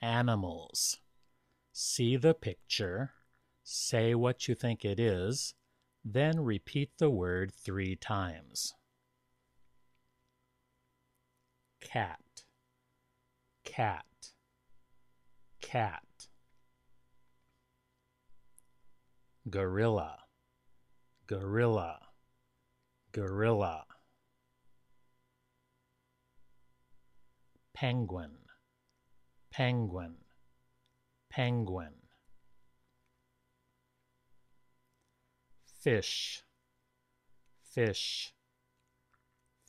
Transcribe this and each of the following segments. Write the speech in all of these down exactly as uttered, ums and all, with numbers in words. animals. See the picture, say what you think it is, then repeat the word three times. Cat, cat, cat. Gorilla, gorilla, gorilla. Penguin, penguin, penguin. Fish, fish,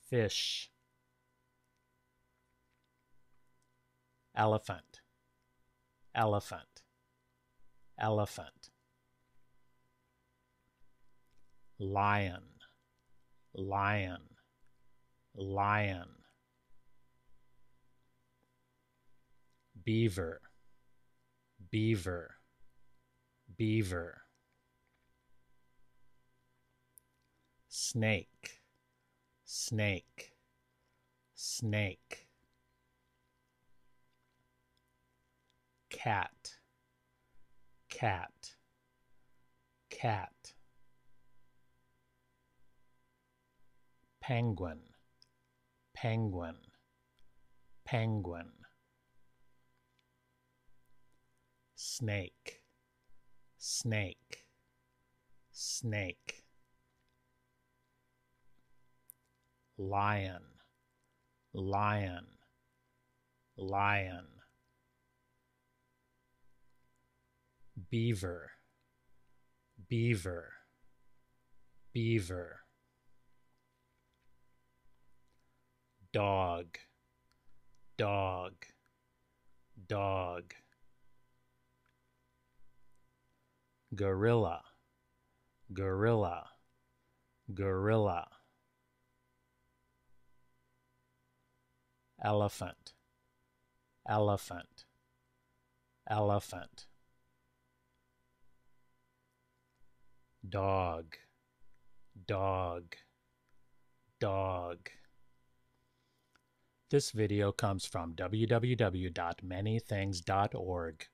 fish. Elephant, elephant, elephant. Lion, lion, lion. Beaver, beaver, beaver. Snake, snake, snake. Cat, cat, cat. Penguin, penguin, penguin. Snake, snake, snake. Lion, lion, lion. Beaver, beaver, beaver. Dog, dog, dog. Gorilla, gorilla, gorilla. Elephant, elephant, elephant. Dog, dog, dog. This video comes from w w w dot many things dot org.